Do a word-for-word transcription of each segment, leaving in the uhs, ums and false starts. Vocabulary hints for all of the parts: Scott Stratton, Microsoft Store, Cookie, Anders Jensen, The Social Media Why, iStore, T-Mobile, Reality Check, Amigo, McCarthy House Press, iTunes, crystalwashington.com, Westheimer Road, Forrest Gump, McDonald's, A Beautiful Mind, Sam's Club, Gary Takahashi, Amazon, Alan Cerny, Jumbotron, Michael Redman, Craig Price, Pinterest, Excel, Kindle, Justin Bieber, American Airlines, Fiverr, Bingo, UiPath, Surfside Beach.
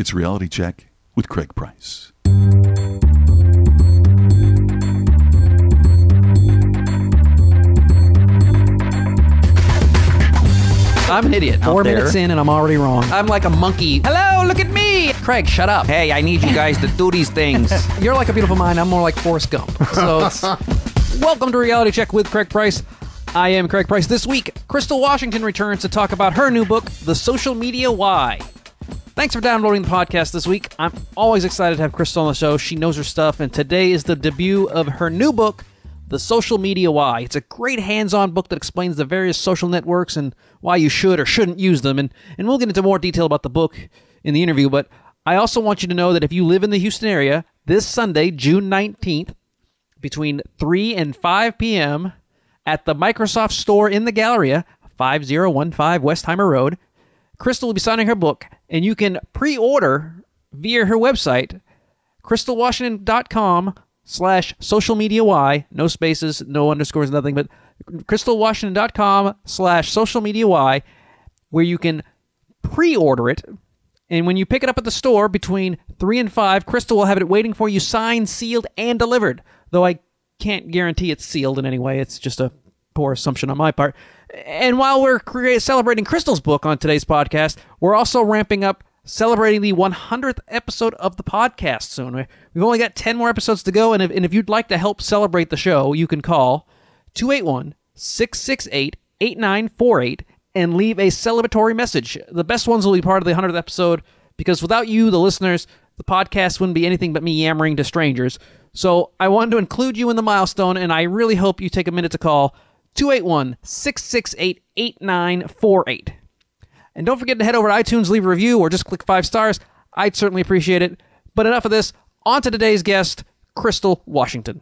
It's Reality Check with Craig Price. I'm an idiot. Four minutes in and I'm already wrong. I'm like a monkey. Hello, look at me. Craig, shut up. Hey, I need you guys to do these things. You're like A Beautiful Mind. I'm more like Forrest Gump. So it's... Welcome to Reality Check with Craig Price. I am Craig Price. This week, Crystal Washington returns to talk about her new book, The Social Media Why. Thanks for downloading the podcast this week. I'm always excited to have Crystal on the show. She knows her stuff, and today is the debut of her new book, The Social Media Why. It's a great hands-on book that explains the various social networks and why you should or shouldn't use them. And, and we'll get into more detail about the book in the interview. But I also want you to know that if you live in the Houston area, this Sunday, June nineteenth, between three and five p m at the Microsoft Store in the Galleria, five oh one five Westheimer Road, Crystal will be signing her book, and you can pre-order via her website, crystal washington dot com. Slash social media why, no spaces, no underscores, nothing, but crystal washington dot com slash social media why, where you can pre-order it. And when you pick it up at the store between three and five, Crystal will have it waiting for you, signed, sealed, and delivered. Though I can't guarantee it's sealed in any way. It's just a poor assumption on my part. And while we're creating, celebrating Crystal's book on today's podcast, we're also ramping up celebrating the one hundredth episode of the podcast soon. We've only got ten more episodes to go, and if, and if you'd like to help celebrate the show, you can call two eight one, six six eight, eight nine four eight and leave a celebratory message. The best ones will be part of the one hundredth episode, because without you, the listeners, the podcast wouldn't be anything but me yammering to strangers. So I wanted to include you in the milestone, and I really hope you take a minute to call two eight one, six six eight, eight nine four eight. And don't forget to head over to iTunes, leave a review, or just click five stars. I'd certainly appreciate it. But enough of this. On to today's guest, Crystal Washington.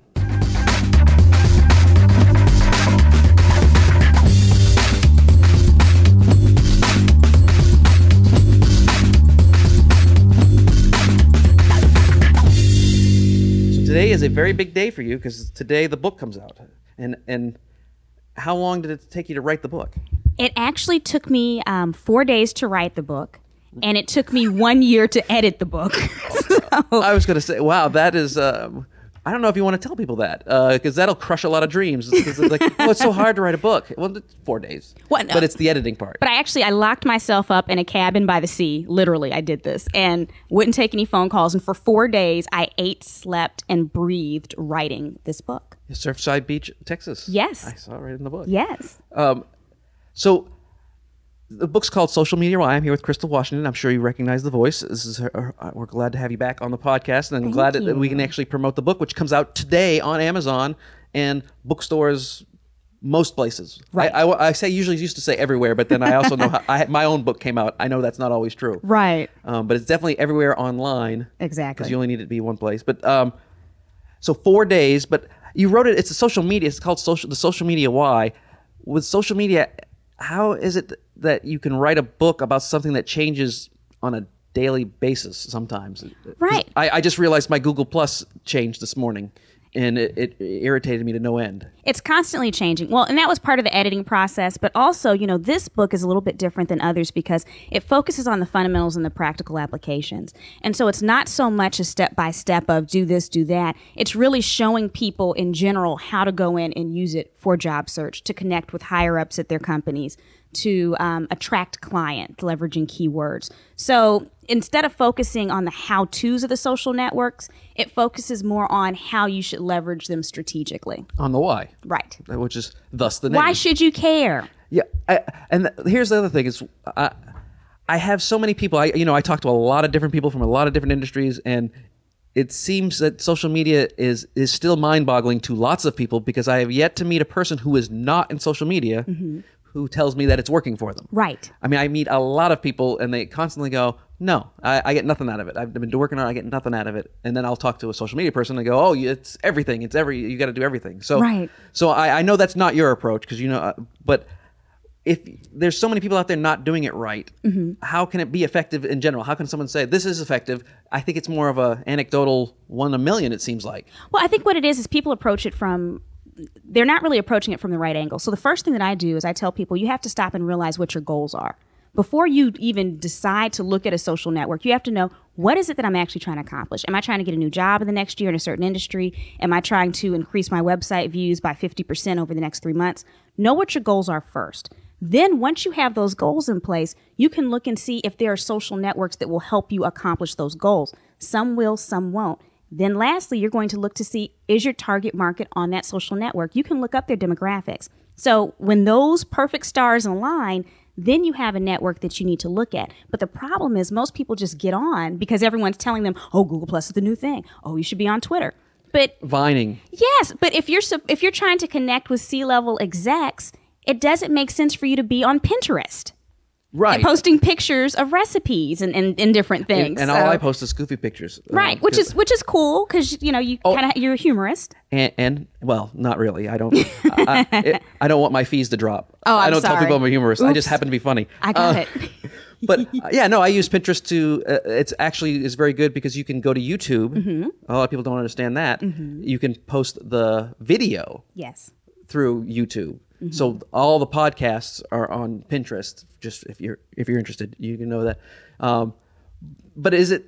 So today is a very big day for you because today the book comes out. And and how long did it take you to write the book? It actually took me um, four days to write the book, and it took me one year to edit the book. So, I was going to say, wow, that is, um, I don't know if you want to tell people that, because uh, that'll crush a lot of dreams. It's, it's like, well, it's so hard to write a book. Well, it's four days, well, no. But it's the editing part. But I actually, I locked myself up in a cabin by the sea, literally, I did this, and wouldn't take any phone calls. And for four days, I ate, slept, and breathed writing this book. Surfside Beach, Texas. Yes. I saw it right in the book. Yes. Um, So the book's called Social Media Why. I'm here with Crystal Washington. I'm sure you recognize the voice. This is her, her, we're glad to have you back on the podcast. And I'm Thank glad that, that we can actually promote the book, which comes out today on Amazon and bookstores, most places. Right. I, I, I say usually used to say everywhere, but then I also know how, I, my own book came out. I know that's not always true. Right. Um, but it's definitely everywhere online. Exactly. Because you only need it to be one place. But um, so four days. But you wrote it. It's a social media. It's called social, The Social Media Why. With social media... How is it that you can write a book about something that changes on a daily basis sometimes? Right. I, I just realized my Google Plus changed this morning, and it, it irritated me to no end. It's constantly changing. Well, and that was part of the editing process. But also, you know, this book is a little bit different than others because it focuses on the fundamentals and the practical applications. And so it's not so much a step-by-step of do this, do that. It's really showing people in general how to go in and use it for job search, to connect with higher-ups at their companies, to um, attract clients, leveraging keywords. So instead of focusing on the how-tos of the social networks, it focuses more on how you should leverage them strategically. On the why. Right. Which is thus the name. Why should you care? Yeah. I, and th here's the other thing is I, I have so many people, I you know, I talk to a lot of different people from a lot of different industries, and it seems that social media is is still mind-boggling to lots of people because I have yet to meet a person who is not in social media mm-hmm. who tells me that it's working for them. Right. I mean, I meet a lot of people and they constantly go, no, I, I get nothing out of it. I've been working on it, I get nothing out of it. And then I'll talk to a social media person and go, oh, it's everything. It's every, you got to do everything. So, right. so I, I know that's not your approach because, you know, but if there's so many people out there not doing it right, mm-hmm. how can it be effective in general? How can someone say this is effective? I think it's more of a anecdotal one a million, it seems like. Well, I think what it is is people approach it from... They're not really approaching it from the right angle. So the first thing that I do is I tell people you have to stop and realize what your goals are. before you even decide to look at a social network, you have to know, what is it that I'm actually trying to accomplish? Am I trying to get a new job in the next year in a certain industry? Am I trying to increase my website views by fifty percent over the next three months? Know what your goals are first. Then once you have those goals in place, you can look and see if there are social networks that will help you accomplish those goals. Some will, some won't. Then lastly, you're going to look to see, is your target market on that social network? You can look up their demographics. So when those perfect stars align, then you have a network that you need to look at. But the problem is most people just get on because everyone's telling them, oh, Google Plus is the new thing. Oh, you should be on Twitter. But Vining. Yes, but if you're if you're trying to connect with C-level execs, it doesn't make sense for you to be on Pinterest. Right. And posting pictures of recipes and, and, and different things. And, and so. All I post is goofy pictures. Right, um, which is which is cool because, you know, you oh, kind of you're a humorist. And, and well, not really. I don't. I, it, I don't want my fees to drop. Oh, I'm I don't sorry. tell people I'm a humorist. Oops. I just happen to be funny. I got uh, it. But uh, yeah, no, I use Pinterest to. Uh, it's actually is very good because you can go to YouTube. Mm-hmm. A lot of people don't understand that. Mm-hmm. You can post the video. Yes. Through YouTube. Mm-hmm. So all the podcasts are on Pinterest. Just if you're if you're interested, you can know that. Um, but is it?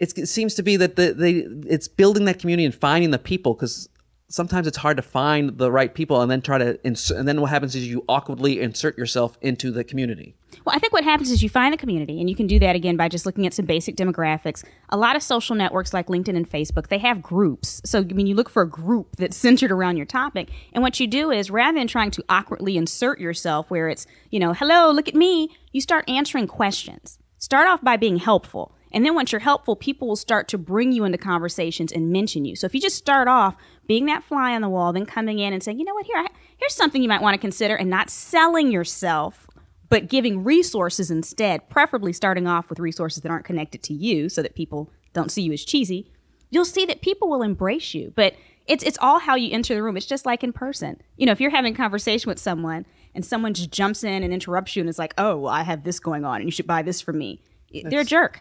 It's, it seems to be that the they it's building that community and finding the people, because sometimes it's hard to find the right people, and then try to insert, and then what happens is you awkwardly insert yourself into the community. Well, I think what happens is you find the community, and you can do that again by just looking at some basic demographics. A lot of social networks like LinkedIn and Facebook, they have groups. So, I mean, you look for a group that's centered around your topic. And what you do is, rather than trying to awkwardly insert yourself where it's, you know, hello, look at me, you start answering questions. Start off by being helpful. And then once you're helpful, people will start to bring you into conversations and mention you. So if you just start off being that fly on the wall, then coming in and saying, you know what, here, I, here's something you might want to consider, and not selling yourself, but giving resources instead, preferably starting off with resources that aren't connected to you so that people don't see you as cheesy, you'll see that people will embrace you. But it's it's all how you enter the room. It's just like in person. You know, if you're having a conversation with someone and someone just jumps in and interrupts you and is like, oh, well, I have this going on and you should buy this from me, that's, they're a jerk.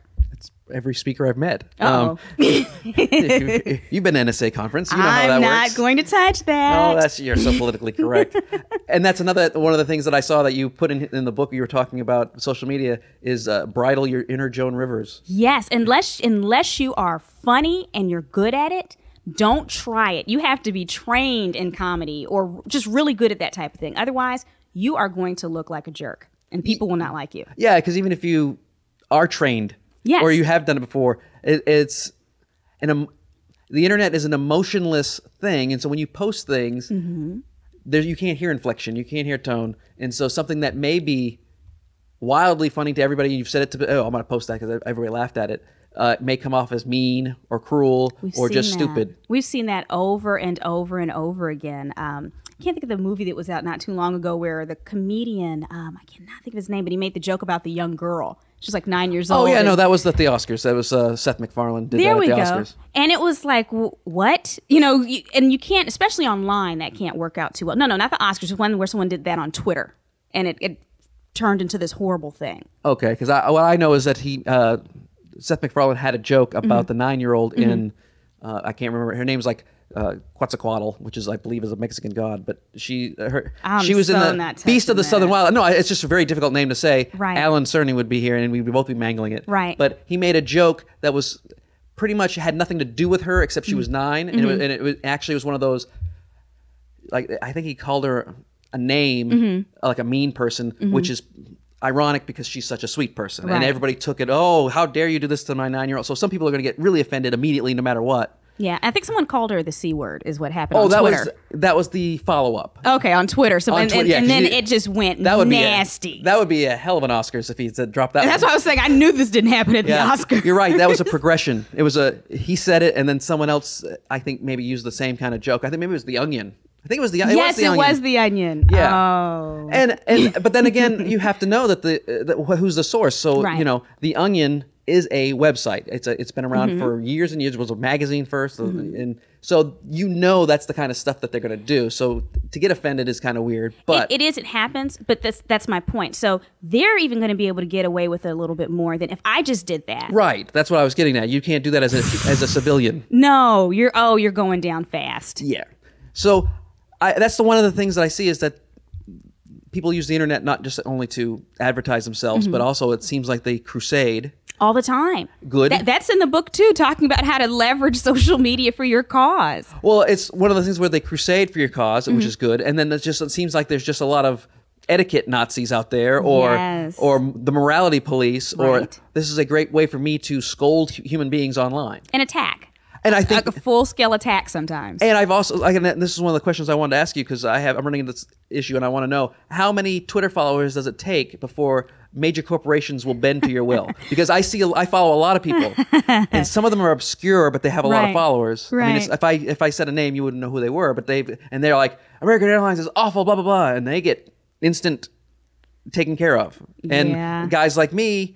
Every speaker I've met. Um, you've been to N S A conference. You know how that I'm not works. Going to touch that. No, that's you're so politically correct. And that's another one of the things that I saw that you put in, in the book you were talking about social media is uh, bridle your inner Joan Rivers. Yes, unless unless you are funny and you're good at it, don't try it. You have to be trained in comedy or just really good at that type of thing. Otherwise, you are going to look like a jerk, and people will not like you. Yeah, because even if you are trained. Yes. Or you have done it before. It, it's an um, the internet is an emotionless thing, and so when you post things, mm-hmm. there you can't hear inflection, you can't hear tone, and so something that may be wildly funny to everybody, and you've said it to, oh, I'm going to post that because everybody laughed at it. Uh, it may come off as mean or cruel We've or just that. stupid. We've seen that over and over and over again. Um, I can't think of the movie that was out not too long ago where the comedian, um, I cannot think of his name, but he made the joke about the young girl. She's like nine years old. Oh, yeah, no, that was at the Oscars. That was uh, Seth MacFarlane did that at the Oscars. And it was like, what? You know, you, and you can't, especially online, that can't work out too well. No, no, not the Oscars. It was one where someone did that on Twitter, and it, it turned into this horrible thing. Okay, because I, what I know is that he... Uh, Seth MacFarlane had a joke about mm-hmm. the nine-year-old mm-hmm. in, uh, I can't remember, her name's like uh, Quetzalcoatl, which is, I believe, is a Mexican god, but she her, she was so in the Beast of the that. Southern Wild. No, it's just a very difficult name to say. Right. Alan Cerny would be here, and we'd both be mangling it. Right. But he made a joke that was pretty much had nothing to do with her, except she mm-hmm. was nine, and, mm-hmm. it was, and it was, actually was one of those, like I think he called her a name, mm-hmm. like a mean person, mm-hmm. which is... ironic because she's such a sweet person. Right. And everybody took it, oh, how dare you do this to my nine-year-old. So some people are going to get really offended immediately no matter what. Yeah, I think someone called her the C word is what happened oh, on that Twitter. Was, that was the follow-up. Okay, on Twitter. So on and, Twitter, and, yeah, and then you, it just went that would nasty. Be a, that would be a hell of an Oscars if he said drop that and one. That's why I was saying I knew this didn't happen at yeah, the Oscars. You're right. That was a progression. It was a He said it, and then someone else, I think, maybe used the same kind of joke. I think maybe it was The Onion. I think it was the it yes, was the it onion. was the onion. Yeah, oh. and and but then again, you have to know that the, the who's the source. So right. you know, The Onion is a website. It's a it's been around mm-hmm. for years and years. It was a magazine first, mm-hmm. and so you know that's the kind of stuff that they're going to do. So to get offended is kind of weird. But it, it is. It happens. But that's that's my point. So they're even going to be able to get away with it a little bit more than if I just did that. Right. That's what I was getting at. You can't do that as a as a civilian. No, you're oh you're going down fast. Yeah. So. I, that's the one of the things that I see is that people use the internet not just only to advertise themselves, mm-hmm. but also it seems like they crusade. All the time. Good. Th- that's in the book, too, talking about how to leverage social media for your cause. Well, it's one of the things where they crusade for your cause, mm-hmm. which is good. And then it's just, it seems like there's just a lot of etiquette Nazis out there, or yes. or the morality police, right. or this is a great way for me to scold human beings online. And attack. And I think like a full-scale attack sometimes. And I've also, like, and this is one of the questions I wanted to ask you, because I have, I'm running into this issue, and I want to know how many Twitter followers does it take before major corporations will bend to your will? Because I see, I follow a lot of people, and some of them are obscure, but they have a right. lot of followers. Right. I mean, it's, if I if I said a name, you wouldn't know who they were, but they and they're like, American Airlines is awful, blah blah blah, and they get instant taken care of. And yeah. guys like me,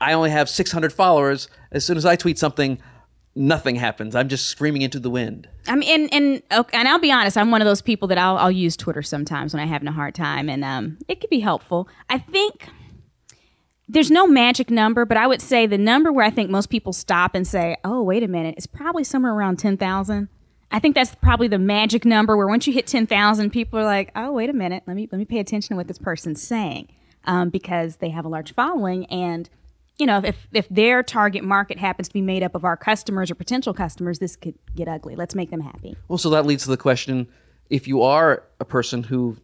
I only have six hundred followers. As soon as I tweet something, nothing happens. I'm just screaming into the wind. I mean, and and, and I'll be honest, I'm one of those people that I'll, I'll use Twitter sometimes when I'm having a hard time, and um, it could be helpful. I think. There's no magic number, but I would say the number where I think most people stop and say, oh, wait a minute, it's probably somewhere around ten thousand. I think that's probably the magic number where once you hit ten thousand, people are like, oh, wait a minute, let me let me pay attention to what this person's saying, um, because they have a large following. And, you know, if if their target market happens to be made up of our customers or potential customers, this could get ugly. Let's make them happy. Well, so that leads to the question, if you are a person who...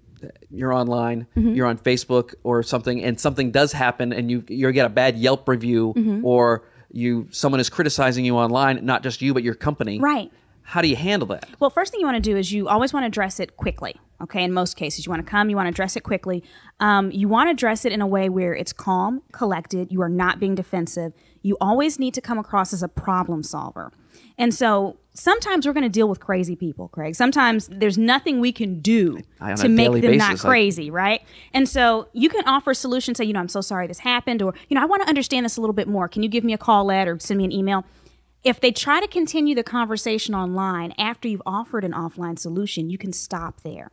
you're online, mm-hmm. you're on Facebook or something, and something does happen and you you get a bad Yelp review, mm-hmm. or you someone is criticizing you online, not just you, but your company. Right. How do you handle that? Well, first thing you want to do is you always want to address it quickly. Okay, in most cases, you want to come, you want to address it quickly. Um, you want to address it in a way where it's calm, collected, you are not being defensive. You always need to come across as a problem solver. And so sometimes we're going to deal with crazy people, Craig. Sometimes there's nothing we can do to make them basis, not crazy, I... right? And so you can offer solutions, say, you know, I'm so sorry this happened, or, you know, I want to understand this a little bit more. Can you give me a call at or send me an email? If they try to continue the conversation online after you've offered an offline solution, you can stop there.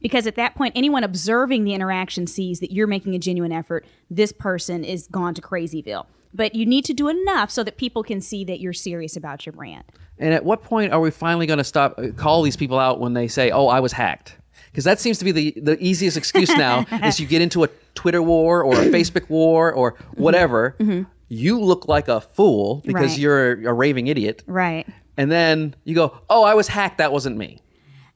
Because at that point, anyone observing the interaction sees that you're making a genuine effort. This person is gone to Crazyville. But you need to do enough so that people can see that you're serious about your brand. And at what point are we finally going to stop, call these people out when they say, oh, I was hacked? Because that seems to be the, the easiest excuse now is you get into a Twitter war or a Facebook war or whatever. Mm-hmm. You look like a fool because right. you're a raving idiot. Right. And then you go, oh, I was hacked. That wasn't me.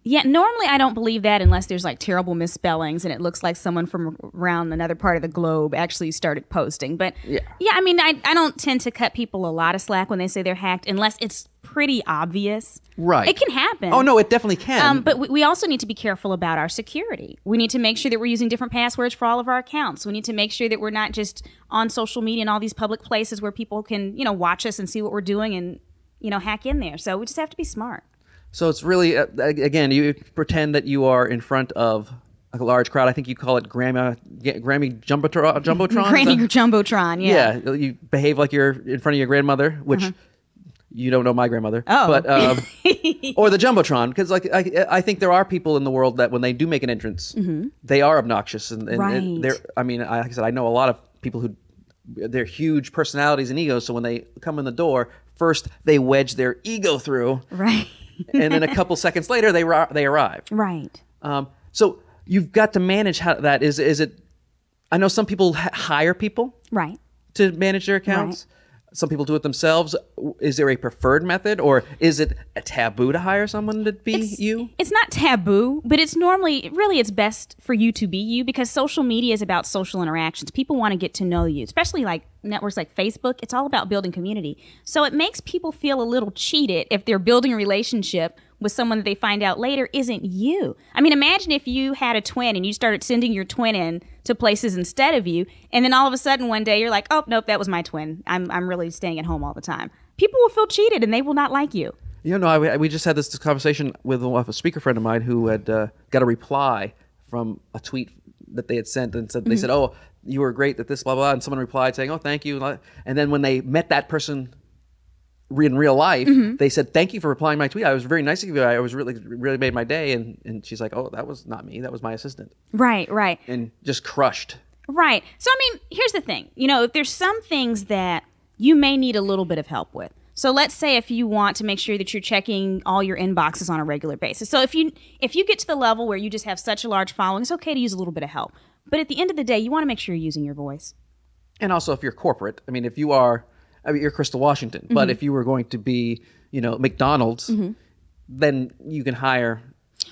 Yeah, normally I don't believe that unless there's like terrible misspellings and it looks like someone from around another part of the globe actually started posting. But yeah, yeah I mean, I, I don't tend to cut people a lot of slack when they say they're hacked unless it's pretty obvious. Right. It can happen. Oh, no, it definitely can. Um, but we, we also need to be careful about our security. We need to make sure that we're using different passwords for all of our accounts. We need to make sure that we're not just on social media and all these public places where people can, you know, watch us and see what we're doing and, you know, hack in there. So we just have to be smart. So it's really, uh, again, you pretend that you are in front of a large crowd. I think you call it Grammy, Grammy Jumbotron. Jumbotron Grammy Jumbotron, yeah. Yeah, you behave like you're in front of your grandmother, which uh-huh. you don't know my grandmother. Oh. But, um, or the Jumbotron, because like I, I think there are people in the world that when they do make an entrance, mm-hmm. they are obnoxious. And, and, right. and they're, I mean, like I said, I know a lot of people who, they're huge personalities and egos, so when they come in the door, first they wedge their ego through. Right. And then a couple seconds later, they they arrive. Right. Um, so you've got to manage how that is. Is it? I know some people h- hire people. Right. To manage their accounts. Right. Some people do it themselves. Is there a preferred method, or is it a taboo to hire someone to be it's, you? It's not taboo, but it's normally, really it's best for you to be you because social media is about social interactions. People want to get to know you, especially like networks like Facebook. It's all about building community. So it makes people feel a little cheated if they're building a relationship with someone that they find out later isn't you. I mean, imagine if you had a twin and you started sending your twin in to places instead of you, and then all of a sudden one day you're like, oh, nope, that was my twin. I'm I'm really staying at home all the time. People will feel cheated and they will not like you. You know, I, we just had this conversation with a speaker friend of mine who had uh, got a reply from a tweet that they had sent and said, mm-hmm. they said, oh, you were great at this, blah, blah, and someone replied saying, oh, thank you. And then when they met that person in real life, mm-hmm. they said, thank you for replying to my tweet. I was very nice of you. I was really, really made my day. And, and she's like, oh, that was not me. That was my assistant. Right, right. And just crushed. Right. So, I mean, here's the thing. You know, if there's some things that you may need a little bit of help with. So let's say if you want to make sure that you're checking all your inboxes on a regular basis. So if you if you get to the level where you just have such a large following, it's okay to use a little bit of help. But at the end of the day, you want to make sure you're using your voice. And also if you're corporate, I mean, if you are, I mean, you're Crystal Washington, mm-hmm. but if you were going to be, you know, McDonald's, mm-hmm. then you can hire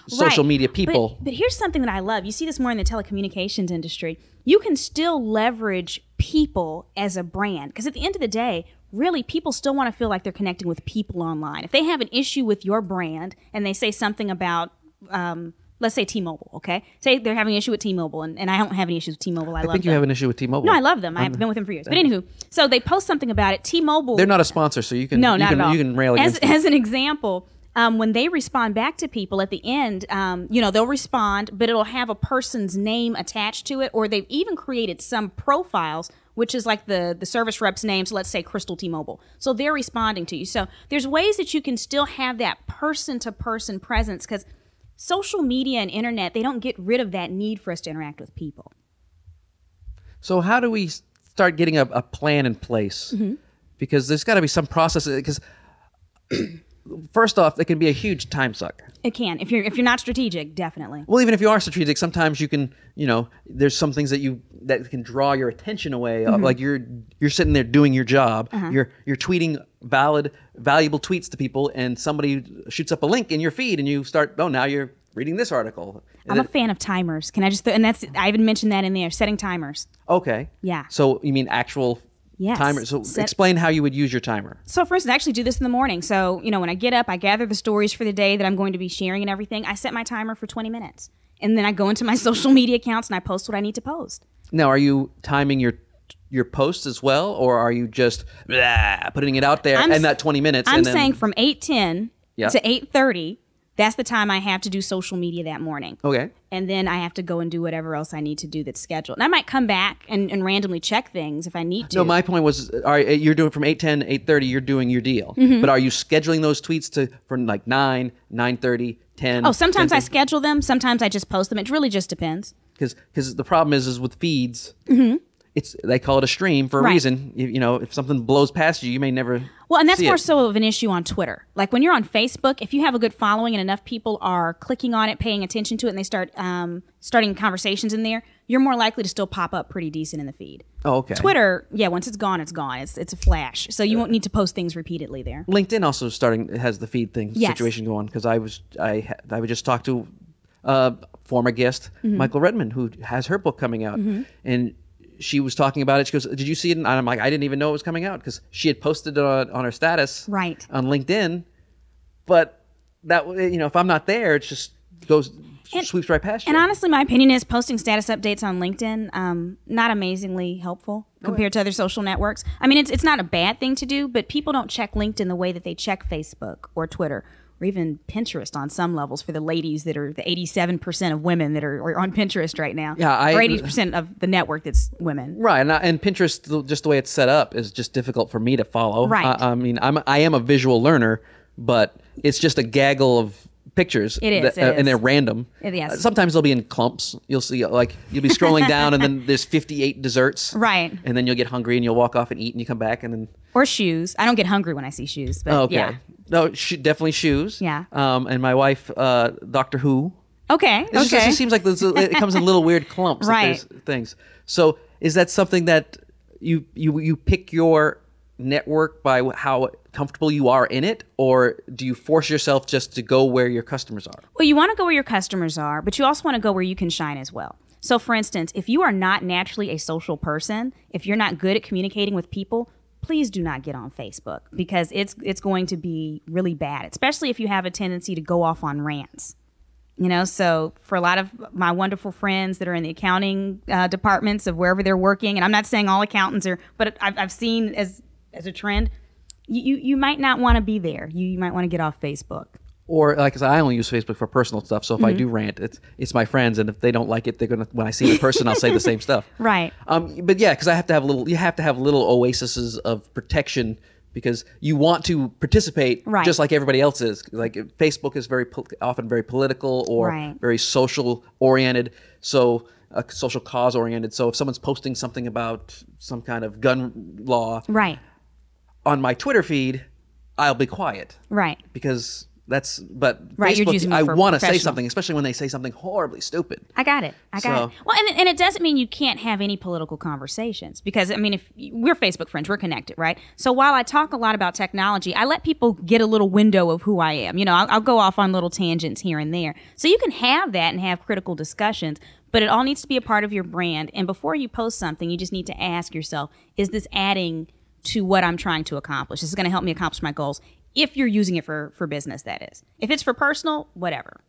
social right. media people. But, but here's something that I love. You see this more in the telecommunications industry. You can still leverage people as a brand, because at the end of the day, really, people still want to feel like they're connecting with people online. If they have an issue with your brand and they say something about, um, let's say T-Mobile, okay? Say they're having an issue with T-Mobile, and, and I don't have any issues with T-Mobile. I, I love them. I think you have an issue with T-Mobile. No, I love them. Um, I've been with them for years. But anywho, so they post something about it. T-Mobile. They're not a sponsor, so you can, no, you not can, at all. You can rail against them. As an example, um, when they respond back to people at the end, um, you know, they'll respond, but it'll have a person's name attached to it, or they've even created some profiles, which is like the, the service rep's name, so let's say Crystal T-Mobile. So they're responding to you. So there's ways that you can still have that person-to-person presence, because social media and internet, they don't get rid of that need for us to interact with people. So how do we start getting a, a plan in place? Mm-hmm. Because there's got to be some process, because first off, it can be a huge time suck. It can, if you're, if you're not strategic, definitely. Well, even if you are strategic, sometimes you can, you know, there's some things that you, that can draw your attention away. Mm-hmm. Like you're, you're sitting there doing your job, uh-huh. you're, you're tweeting valid, valuable tweets to people, and somebody shoots up a link in your feed and you start, oh, now you're reading this article. And I'm then, a fan of timers. Can I just, th- and that's, I even mentioned that in there, setting timers. Okay. Yeah. So you mean actual Yes. Timer. So Set. Explain how you would use your timer. So for instance, I actually do this in the morning. So, you know, when I get up, I gather the stories for the day that I'm going to be sharing and everything. I set my timer for twenty minutes. And then I go into my social media accounts and I post what I need to post. Now, are you timing your your posts as well? Or are you just blah, putting it out there I'm, in that twenty minutes? I'm and then, saying from eight ten yeah. to eight thirty, that's the time I have to do social media that morning. Okay. And then I have to go and do whatever else I need to do that's scheduled. And I might come back and, and randomly check things if I need to. No, my point was, all right, you're doing from eight ten, eight thirty, you're doing your deal. Mm-hmm. But are you scheduling those tweets to from like nine, nine thirty, ten? Oh, sometimes ten, I schedule them. Sometimes I just post them. It really just depends. Because because the problem is, is with feeds, mm-hmm. it's they call it a stream for a right. reason. You, you know, if something blows past you, you may never Well, and that's more it. so of an issue on Twitter. Like when you're on Facebook, if you have a good following and enough people are clicking on it, paying attention to it, and they start um, starting conversations in there, you're more likely to still pop up pretty decent in the feed. Oh, okay. Twitter, yeah, once it's gone, it's gone. It's it's a flash. So you won't need to post things repeatedly there. LinkedIn also starting has the feed thing yes. situation going, because I was I I would just talk to uh, former guest mm-hmm. Michael Redman, who has her book coming out, mm-hmm. and she was talking about it. She goes, did you see it? And I'm like, I didn't even know it was coming out, because she had posted it on, on her status right. on LinkedIn. But that, you know, if I'm not there, it just goes, and, sweeps right past you. And honestly, my opinion is posting status updates on LinkedIn, um, not amazingly helpful compared to other social networks. I mean, it's it's not a bad thing to do, but people don't check LinkedIn the way that they check Facebook or Twitter, or even Pinterest on some levels for the ladies that are the eighty-seven percent of women that are, are on Pinterest right now. Yeah, I, or eighty percent of the network that's women. Right, and, I, and Pinterest, just the way it's set up, is just difficult for me to follow. Right. I, I mean, I'm I am a visual learner, but it's just a gaggle of pictures. It is, that, it uh, is. And they're random. It, yes. Uh, sometimes they'll be in clumps. You'll see, like, you'll be scrolling down and then there's fifty-eight desserts. Right. And then you'll get hungry and you'll walk off and eat and you come back and then. Or shoes. I don't get hungry when I see shoes, but oh, okay. yeah. No, she, definitely shoes. Yeah. Um, and my wife, uh, Doctor Who. Okay. It's okay. Just, it just seems like it comes in little weird clumps. Right. Things. So is that something that you you you pick your network by how comfortable you are in it, or do you force yourself just to go where your customers are? Well, you want to go where your customers are, but you also want to go where you can shine as well. So, for instance, if you are not naturally a social person, if you're not good at communicating with people, please do not get on Facebook, because it's it's going to be really bad, especially if you have a tendency to go off on rants. You know, so for a lot of my wonderful friends that are in the accounting uh, departments of wherever they're working, and I'm not saying all accountants are, but I've, I've seen as as a trend, you, you, you might not want to be there. You, you might want to get off Facebook. Or like I said, I only use Facebook for personal stuff. So if mm-hmm. I do rant, it's it's my friends, and if they don't like it, they're gonna. When I see the person, I'll say the same stuff. Right. Um. But yeah, because I have to have a little. You have to have little oases of protection, because you want to participate, right. just like everybody else is. Like Facebook is very po- often very political or right. very social oriented. So. A social cause oriented. So if someone's posting something about some kind of gun law, right. on my Twitter feed, I'll be quiet. Right. Because that's, but right, Facebook, you're I want to say something, especially when they say something horribly stupid. I got it. I got so. it. Well, and, and it doesn't mean you can't have any political conversations because, I mean, if we're Facebook friends, we're connected, right? So while I talk a lot about technology, I let people get a little window of who I am. You know, I'll, I'll go off on little tangents here and there. So you can have that and have critical discussions, but it all needs to be a part of your brand. And before you post something, you just need to ask yourself, is this adding to what I'm trying to accomplish? This is going to help me accomplish my goals. If you're using it for, for business, that is. If it's for personal, whatever.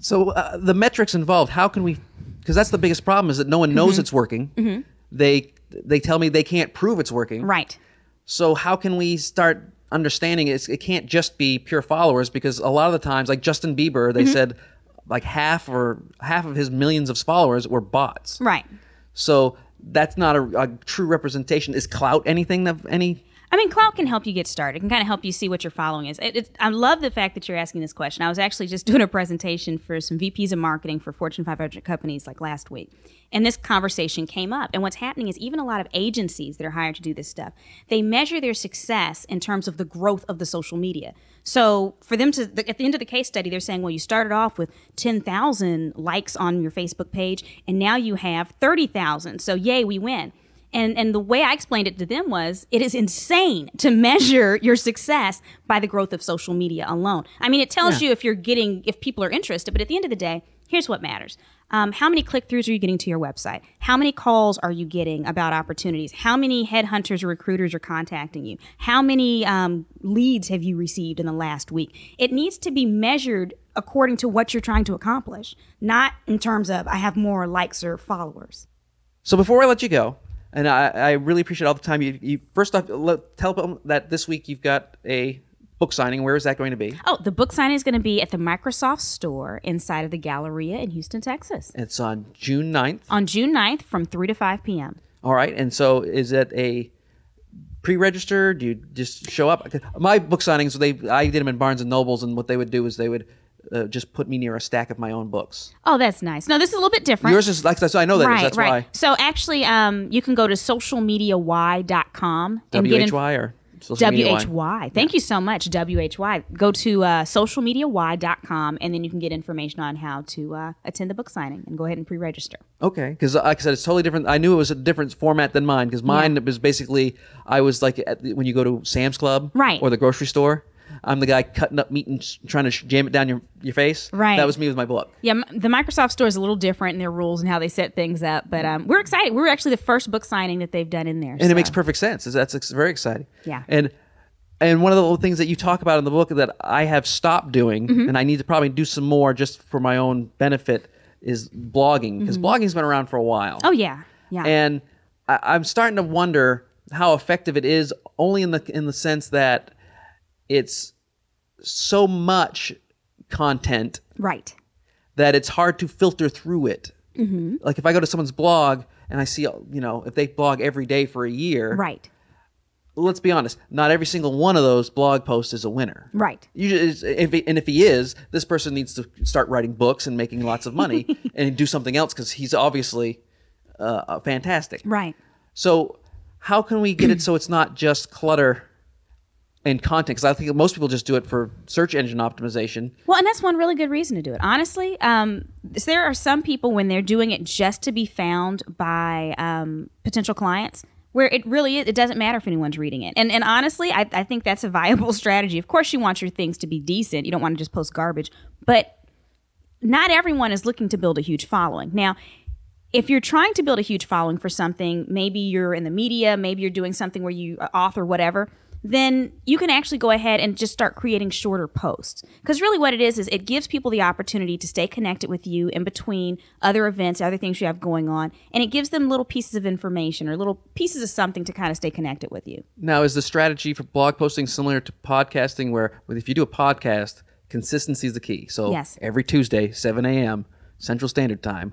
So uh, the metrics involved, how can we, because that's the biggest problem is that no one knows mm-hmm. it's working. Mm-hmm. They they tell me they can't prove it's working. Right. So how can we start understanding it's, it can't just be pure followers, because a lot of the times, like Justin Bieber, they mm-hmm. said like half or half of his millions of followers were bots. Right. So that's not a, a true representation. Is clout anything of any... I mean, clout can help you get started. It can kind of help you see what your following is. It, it, I love the fact that you're asking this question. I was actually just doing a presentation for some V Ps of marketing for Fortune five hundred companies like last week. And this conversation came up. And what's happening is even a lot of agencies that are hired to do this stuff, they measure their success in terms of the growth of the social media. So for them to, at the end of the case study, they're saying, well, you started off with ten thousand likes on your Facebook page, and now you have thirty thousand. So yay, we win. And and the way I explained it to them was, it is insane to measure your success by the growth of social media alone. I mean, it tells yeah. you if you're getting, if people are interested, but at the end of the day, here's what matters. Um, how many click-throughs are you getting to your website? How many calls are you getting about opportunities? How many headhunters or recruiters are contacting you? How many um, leads have you received in the last week? It needs to be measured according to what you're trying to accomplish, not in terms of, I have more likes or followers. So before I let you go, and I, I really appreciate all the time. You, you first off, let, tell them that this week you've got a book signing. Where is that going to be? Oh, the book signing is going to be at the Microsoft Store inside of the Galleria in Houston, Texas. It's on June ninth. On June ninth from three to five p.m. All right. And so is it a pre-register? Do you just show up? My book signings, they I did them in Barnes and Nobles, and what they would do is they would... Uh, just put me near a stack of my own books. Oh, that's nice. No, this is a little bit different. Yours is like, so I know that right, is. That's right. Why. So actually, um, you can go to social media why dot com. W H Y or social media why? W H Y. Thank yeah. you so much, W H Y. Go to uh, social media why dot com, and then you can get information on how to uh, attend the book signing and go ahead and pre-register. Okay, because like I said, it's totally different. I knew it was a different format than mine, because mine yeah. was basically, I was like at the, when you go to Sam's Club right. or the grocery store. I'm the guy cutting up meat and sh- trying to sh- jam it down your, your face. Right. That was me with my book. Yeah, m- the Microsoft Store is a little different in their rules and how they set things up. But um, we're excited. We're actually the first book signing that they've done in there. And so. It makes perfect sense. That's ex- very exciting. Yeah. And and one of the little things that you talk about in the book that I have stopped doing, mm-hmm. and I need to probably do some more just for my own benefit, is blogging. Because mm-hmm. blogging's been around for a while. Oh, yeah. Yeah. And I- I'm starting to wonder how effective it is, only in the in the sense that it's so much content right. that it's hard to filter through it. Mm-hmm. Like if I go to someone's blog and I see, you know, if they blog every day for a year, right. let's be honest, not every single one of those blog posts is a winner. Right. Usually, if he, and if he is, this person needs to start writing books and making lots of money and do something else, because he's obviously uh, fantastic. Right. So how can we get it so it's not just clutter and content? Because I think most people just do it for search engine optimization. Well, and that's one really good reason to do it. Honestly, um, so there are some people when they're doing it just to be found by um, potential clients, where it really is, it doesn't matter if anyone's reading it. And and honestly, I, I think that's a viable strategy. Of course, you want your things to be decent. You don't want to just post garbage. But not everyone is looking to build a huge following. Now, if you're trying to build a huge following for something, maybe you're in the media, maybe you're doing something where you author, whatever, then you can actually go ahead and just start creating shorter posts. Because really what it is, is it gives people the opportunity to stay connected with you in between other events, other things you have going on, and it gives them little pieces of information or little pieces of something to kind of stay connected with you. Now, is the strategy for blog posting similar to podcasting, where if you do a podcast, consistency is the key? So yes. every Tuesday, seven a.m. Central Standard Time,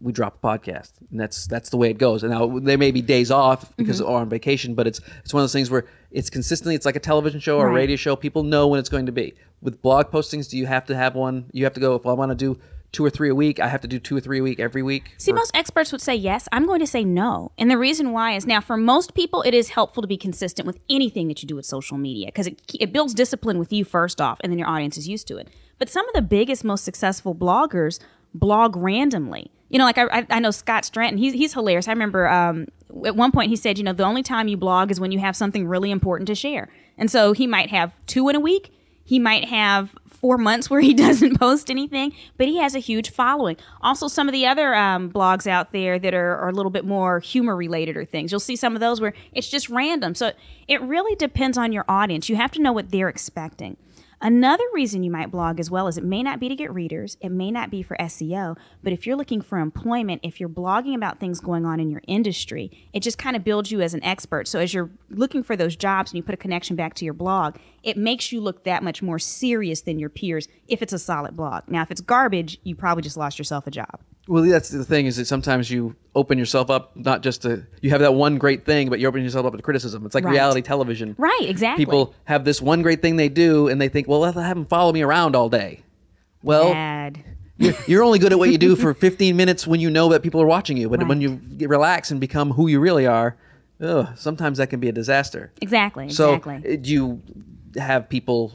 we drop a podcast, and that's that's the way it goes. And now there may be days off because mm-hmm. or on vacation, but it's it's one of those things where it's consistently, it's like a television show or right. a radio show. People know when it's going to be. With blog postings, do you have to have one? You have to go, if I want to do two or three a week. I have to do two or three a week every week. See, or- most experts would say yes. I'm going to say no. And the reason why is, now for most people, it is helpful to be consistent with anything that you do with social media because it, it builds discipline with you first off, and then your audience is used to it. But some of the biggest, most successful bloggers blog randomly. You know, like I, I know Scott Stratton, he's, he's hilarious. I remember um, at one point he said, you know, the only time you blog is when you have something really important to share. And so he might have two in a week. He might have four months where he doesn't post anything, but he has a huge following. Also, some of the other um, blogs out there that are, are a little bit more humor related or things, you'll see some of those where it's just random. So it really depends on your audience. You have to know what they're expecting. Another reason you might blog as well is it may not be to get readers, it may not be for S E O, but if you're looking for employment, if you're blogging about things going on in your industry, it just kind of builds you as an expert. So as you're looking for those jobs and you put a connection back to your blog, it makes you look that much more serious than your peers if it's a solid blog. Now, if it's garbage, you probably just lost yourself a job. Well, that's the thing, is that sometimes you open yourself up, not just to, you have that one great thing, but you're opening yourself up to criticism. It's like right. reality television. Right, exactly. People have this one great thing they do, and they think, well, I'll have them follow me around all day. Well, Bad. You're, you're only good at what you do for fifteen minutes when you know that people are watching you. But right. when you relax and become who you really are, ugh, sometimes that can be a disaster. Exactly, so, exactly. Do you have people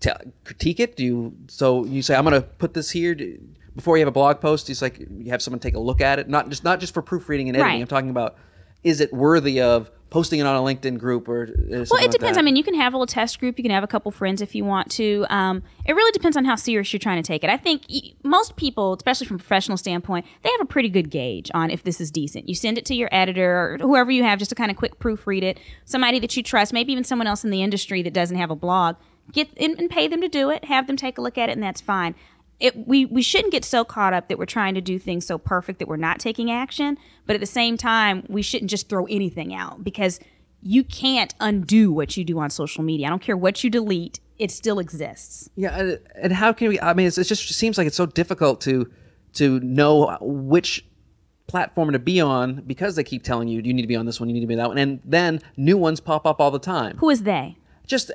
t- critique it? Do you, so you say, I'm going to put this here... Do, Before you have a blog post, it's like you have someone take a look at it. Not just not just for proofreading and editing. Right. I'm talking about, is it worthy of posting it on a LinkedIn group or, or something? Well, it depends. Like that. I mean, you can have a little test group. You can have a couple friends if you want to. Um, it really depends on how serious you're trying to take it. I think most people, especially from a professional standpoint, they have a pretty good gauge on if this is decent. You send it to your editor or whoever you have just to kind of quick proofread it. Somebody that you trust, maybe even someone else in the industry that doesn't have a blog, get in and pay them to do it. Have them take a look at it, and that's fine. It, we, we shouldn't get so caught up that we're trying to do things so perfect that we're not taking action. But at the same time, we shouldn't just throw anything out because you can't undo what you do on social media. I don't care what you delete. It still exists. Yeah. And how can we, I mean, it's, it just seems like it's so difficult to to know which platform to be on because they keep telling you, you need to be on this one, you need to be on that one. And then new ones pop up all the time. Who is they? Just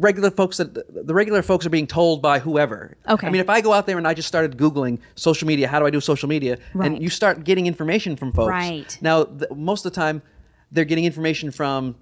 regular folks that the regular folks are being told by whoever. Okay. I mean, if I go out there and I just started Googling social media, how do I do social media? Right. And you start getting information from folks. Right. Now, th- most of the time, they're getting information from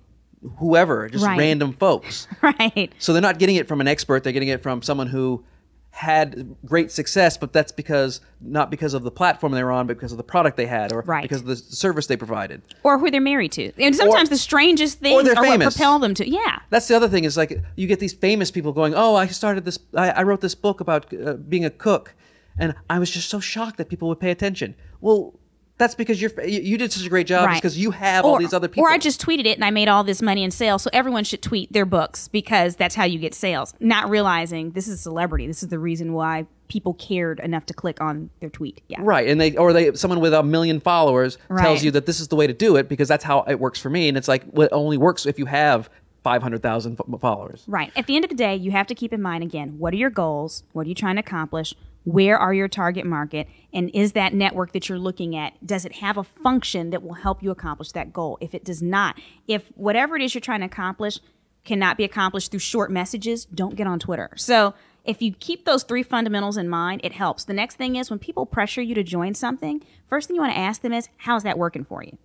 whoever, just right. random folks. Right. So they're not getting it from an expert. They're getting it from someone who had great success, but that's because not because of the platform they were on, but because of the product they had, or right. because of the service they provided, or who they're married to, and sometimes or, the strangest things are what propel them to. Yeah, that's the other thing is like you get these famous people going, "Oh, I started this. I, I wrote this book about uh, being a cook, and I was just so shocked that people would pay attention." Well. That's because you're, you did such a great job. Right. It's because you have or, all these other people. Or I just tweeted it and I made all this money in sales. So everyone should tweet their books because that's how you get sales. Not realizing this is a celebrity. This is the reason why people cared enough to click on their tweet. Yeah. Right. And they or they someone with a million followers right. tells you that this is the way to do it because that's how it works for me. And it's like, well, it only works if you have five hundred thousand followers. Right. At the end of the day, you have to keep in mind, again, what are your goals? What are you trying to accomplish? Where are your target market? And is that network that you're looking at, does it have a function that will help you accomplish that goal? If it does not, if whatever it is you're trying to accomplish cannot be accomplished through short messages, don't get on Twitter. So if you keep those three fundamentals in mind, it helps. The next thing is when people pressure you to join something, first thing you want to ask them is, how's that working for you?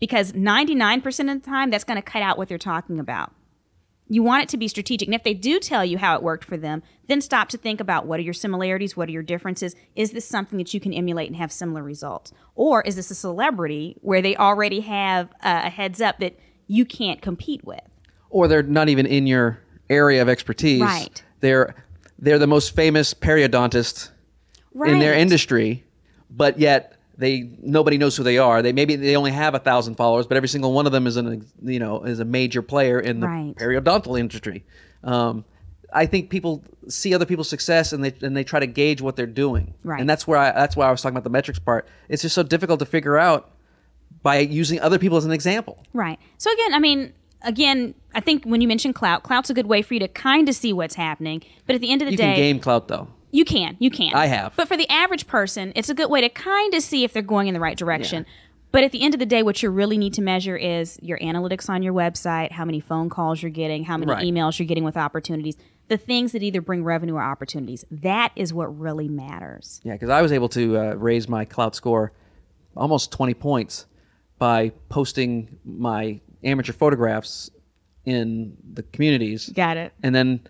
Because ninety-nine percent of the time, that's going to cut out what they're talking about. You want it to be strategic. And if they do tell you how it worked for them, then stop to think about what are your similarities, what are your differences? Is this something that you can emulate and have similar results? Or is this a celebrity where they already have a heads up that you can't compete with? Or they're not even in your area of expertise. Right. They're, they're the most famous periodontist right. in their industry, but yet... They nobody knows who they are. They maybe they only have a thousand followers, but every single one of them is an you know is a major player in the right. periodontal industry. Um, I think people see other people's success and they and they try to gauge what they're doing. Right. And that's where I that's why I was talking about the metrics part. It's just so difficult to figure out by using other people as an example. Right. So again, I mean. Again, I think when you mentioned clout, clout's a good way for you to kind of see what's happening. But at the end of the you day... You can game clout, though. You can. You can. I have. But for the average person, it's a good way to kind of see if they're going in the right direction. Yeah. But at the end of the day, what you really need to measure is your analytics on your website, how many phone calls you're getting, how many right. emails you're getting with opportunities, the things that either bring revenue or opportunities. That is what really matters. Yeah, because I was able to uh, raise my clout score almost twenty points by posting my amateur photographs in the communities. Got it. And then,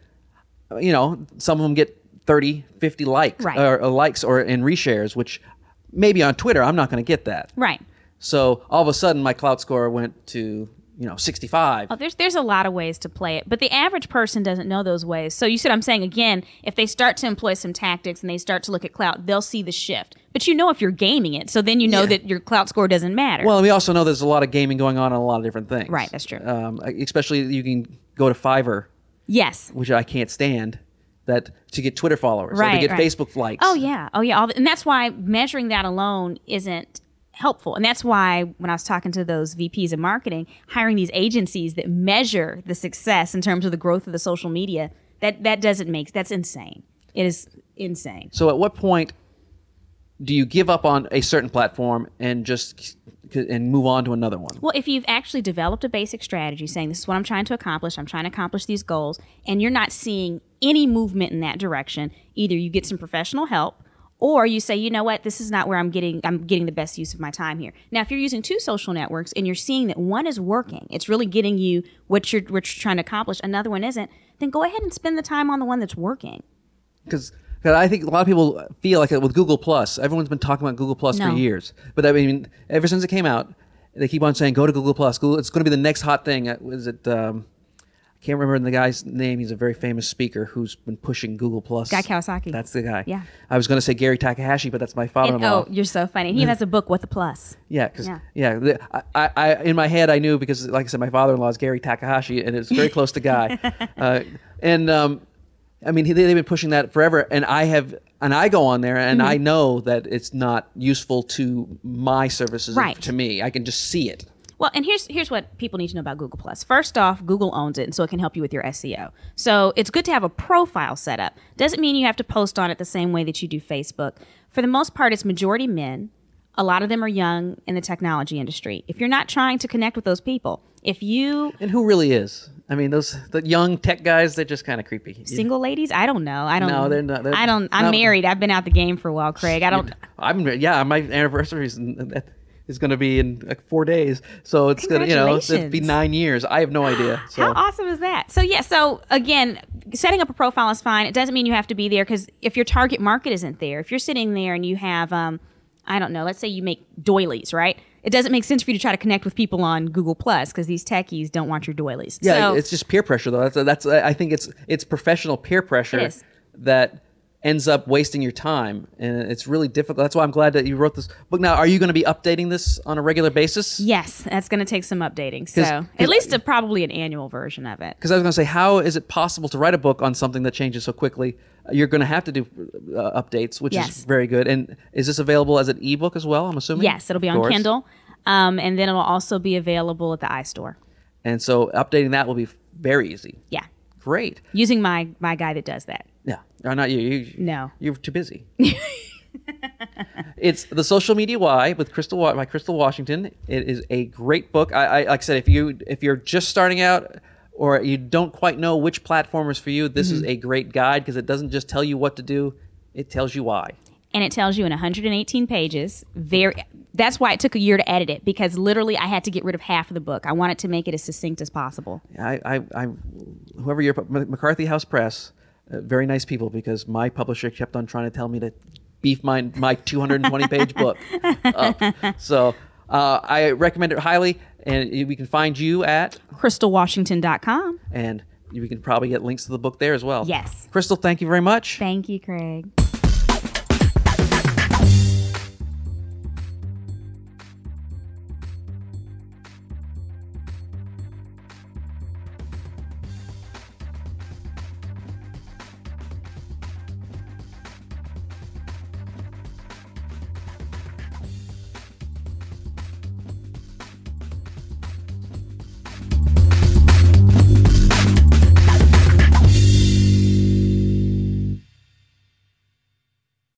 you know, some of them get thirty, fifty likes, right. or, or likes or in reshares, which maybe on Twitter, I'm not going to get that. Right. So all of a sudden, my clout score went to, you know, sixty-five. Oh, there's there's a lot of ways to play it, but the average person doesn't know those ways. So you see what I'm saying? Again, if they start to employ some tactics and they start to look at clout, they'll see the shift. But you know if you're gaming it, so then you know yeah. that your clout score doesn't matter. Well, and we also know there's a lot of gaming going on on a lot of different things. Right, that's true. Um, especially you can go to Fiverr. Yes. Which I can't stand. That to get Twitter followers, right, or to get right. Facebook likes. Oh, yeah. Oh, yeah. All the, and that's why measuring that alone isn't helpful. And that's why when I was talking to those V Ps in marketing, hiring these agencies that measure the success in terms of the growth of the social media, that, that doesn't make, that's insane. It is insane. So at what point do you give up on a certain platform and just and move on to another one? Well, if you've actually developed a basic strategy saying this is what I'm trying to accomplish, I'm trying to accomplish these goals, and you're not seeing any movement in that direction, either you get some professional help or you say, you know what, this is not where I'm getting I'm getting the best use of my time here. Now, if you're using two social networks and you're seeing that one is working, it's really getting you what you're, what you're trying to accomplish, another one isn't, then go ahead and spend the time on the one that's working. Because I think a lot of people feel like with Google Plus, everyone's been talking about Google Plus no. for years. But I mean, ever since it came out, they keep on saying, go to Google Plus. Google, it's going to be the next hot thing. Was it, um, I can't remember the guy's name. He's a very famous speaker who's been pushing Google Plus. Guy Kawasaki. That's the guy. Yeah. I was going to say Gary Takahashi, but that's my father-in-law. Oh, you're so funny. He has a book, What the Plus. Yeah. Cause, yeah. yeah the, I, I, in my head, I knew because, like I said, my father-in-law is Gary Takahashi, and it's very close to Guy. uh, and... Um, I mean, they've been pushing that forever, and I have, and I go on there, and mm-hmm. I know that it's not useful to my services, right. to me. I can just see it. Well, and here's here's what people need to know about Google Plus. First off, Google owns it, and so it can help you with your S E O. So it's good to have a profile set up. Doesn't mean you have to post on it the same way that you do Facebook. For the most part, it's majority men. A lot of them are young in the technology industry. If you're not trying to connect with those people, if you... And who really is? I mean, those the young tech guys, they're just kind of creepy. Single ladies? I don't know. I don't. No, they're not. They're, I don't. I'm no. married. I've been out the game for a while, Craig. I don't. I'm yeah. My anniversary is, is going to be in like four days, so it's going to you know it'll be nine years. I have no idea. So. How awesome is that? So yeah. So again, setting up a profile is fine. It doesn't mean you have to be there because if your target market isn't there, if you're sitting there and you have um, I don't know. Let's say you make doilies, right? It doesn't make sense for you to try to connect with people on Google Plus because these techies don't want your doilies. Yeah, so, it's just peer pressure though. That's that's I think it's it's professional peer pressure it that ends up wasting your time, and it's really difficult. That's why I'm glad that you wrote this book. Now, are you going to be updating this on a regular basis? Yes, that's going to take some updating. So at it, least a, probably an annual version of it. Because I was going to say, how is it possible to write a book on something that changes so quickly? You're going to have to do uh, updates, which yes. is very good. And is this available as an ebook as well, I'm assuming? Yes, it'll be on Kindle. Um, and then it'll also be available at the iStore. And so updating that will be very easy. Yeah. Great. Using my, my guy that does that. Yeah. No, not you. you no. You're too busy. It's The Social Media Why with Crystal by Crystal Washington. It is a great book. I, I like I said, if you if you're just starting out or you don't quite know which platform is for you, this mm-hmm. is a great guide because it doesn't just tell you what to do, it tells you why. And it tells you in one hundred eighteen pages. Very. That's why it took a year to edit it, because literally I had to get rid of half of the book. I wanted to make it as succinct as possible. I, I, I whoever you're, McCarthy House Press, uh, very nice people, because my publisher kept on trying to tell me to beef my my two hundred twenty page book up. So uh, I recommend it highly, and we can find you at crystal washington dot com, and we can probably get links to the book there as well. Yes, Crystal, thank you very much. Thank you, Craig.